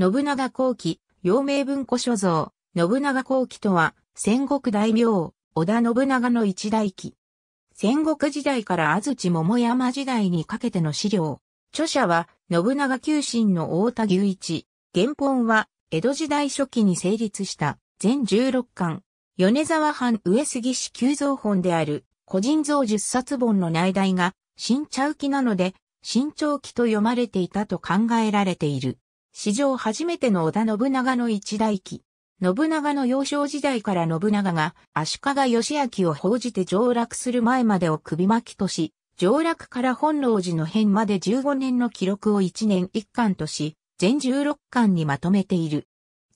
信長公記、陽明文庫所蔵、信長公記とは、戦国大名、織田信長の一代記。戦国時代から安土桃山時代にかけての資料。著者は、信長旧臣の太田牛一。原本は、江戸時代初期に成立した、全16巻。米沢藩上杉氏旧蔵本である、個人蔵10冊本の内題が、新茶記なので、新朝記と読まれていたと考えられている。史上初めての織田信長の一代記。信長の幼少時代から信長が足利義昭を奉じて上洛する前までを首巻きとし、上洛から本能寺の変まで15年の記録を1年1巻とし、全16巻にまとめている。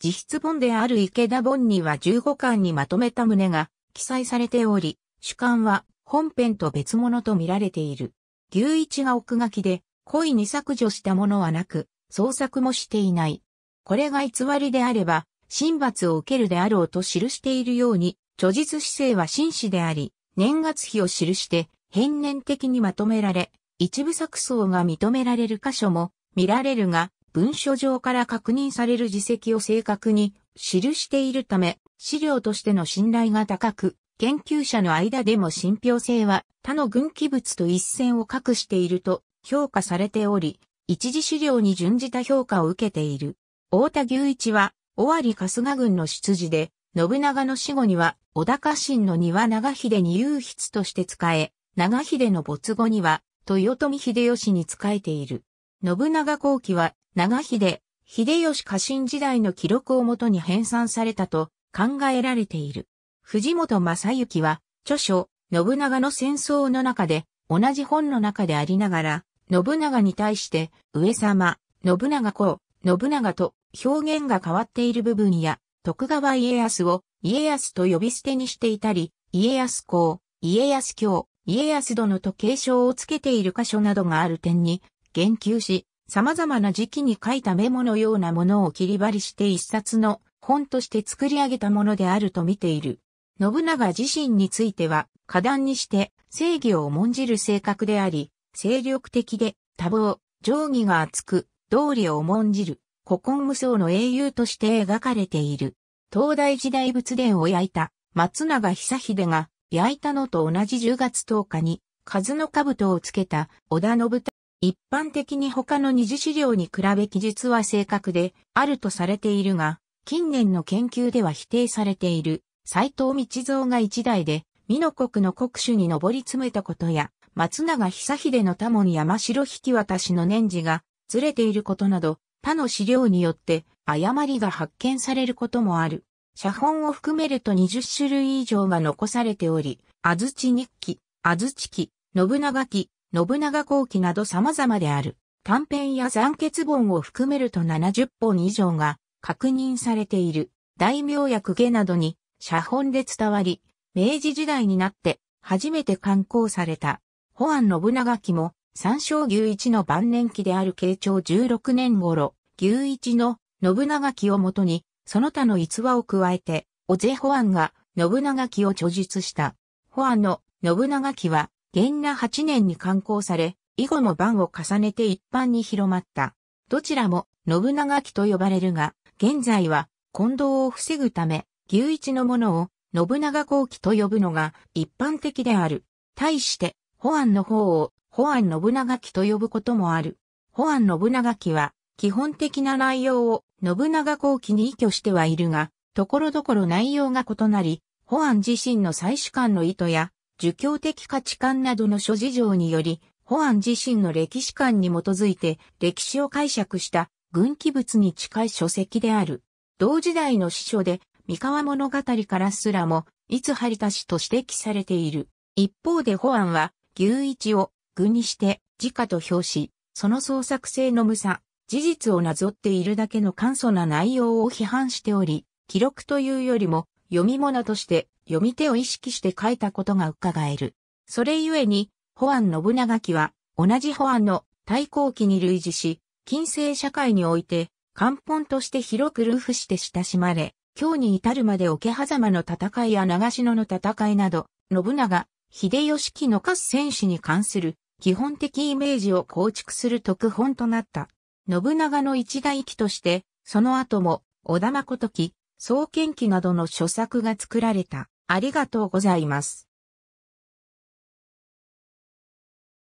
自筆本である池田本には15巻にまとめた旨が記載されており、主巻は本編と別物と見られている。牛一が奥書きで、故意に削除したものはなく、創作もしていない。これが偽りであれば、神罰を受けるであろうと記しているように、著述姿勢は真摯であり、年月日を記して、変年的にまとめられ、一部錯綜が認められる箇所も見られるが、文書上から確認される事績を正確に記しているため、資料としての信頼が高く、研究者の間でも信憑性は他の軍記物と一線を画していると評価されており、一次資料に準じた評価を受けている。太田牛一は、尾張春日郡の出自で、信長の死後には、織田家臣の丹羽長秀に右筆として仕え、長秀の没後には、豊臣秀吉に仕えている。信長公記は、長秀、秀吉家臣時代の記録をもとに編纂されたと考えられている。藤本正幸は、著書、信長の戦争の中で、同じ本の中でありながら、信長に対して、上様、信長公、信長と、表現が変わっている部分や、徳川家康を家康と呼び捨てにしていたり、家康公、家康卿、家康殿と継承をつけている箇所などがある点に言及し、様々な時期に書いたメモのようなものを切り張りして一冊の本として作り上げたものであると見ている。信長自身については、果断にして正義を重んじる性格であり、精力的で多忙、情義が厚く、道理を重んじる。古今無双の英雄として描かれている。東大寺大仏殿を焼いた松永久秀が焼いたのと同じ10月10日に数の兜をつけた織田信忠。一般的に他の二次資料に比べ記述は正確であるとされているが、近年の研究では否定されている斎藤道三が一代で美濃国の国主に上り詰めたことや、松永久秀の多門山城引き渡しの年次がずれていることなど、他の資料によって誤りが発見されることもある。写本を含めると20種類以上が残されており、安土日記、安土記、信長記、信長公記など様々である。短編や残結本を含めると70本以上が確認されている。大名や公家などに写本で伝わり、明治時代になって初めて刊行された。保安信長記も、三将牛一の晩年期である慶長16年頃、牛一の信長記をもとに、その他の逸話を加えて、小瀬保安が信長記を著述した。保安の信長記は、元和8年に刊行され、以後も版を重ねて一般に広まった。どちらも信長記と呼ばれるが、現在は混同を防ぐため、牛一のものを信長公記と呼ぶのが一般的である。対して、保安の方を、保安信長記と呼ぶこともある。保安信長記は、基本的な内容を信長公記に依拠してはいるが、ところどころ内容が異なり、保安自身の採取観の意図や、儒教的価値観などの諸事情により、保安自身の歴史観に基づいて歴史を解釈した軍記物に近い書籍である。同時代の史書で、三河物語からすらも、逸張り足しと指摘されている。一方で保安は、牛一を、具にして、直と評し、その創作性の無さ、事実をなぞっているだけの簡素な内容を批判しており、記録というよりも、読み物として、読み手を意識して書いたことが伺える。それゆえに、保安信長記は、同じ保安の太閤記に類似し、近世社会において、漢本として広く流布して親しまれ、今日に至るまで桶狭間の戦いや長篠の戦いなど、信長、秀吉期の合戦史に関する、基本的イメージを構築する特本となった。信長の一代記として、その後も、小田誠記、創建記などの著作が作られた。ありがとうございます。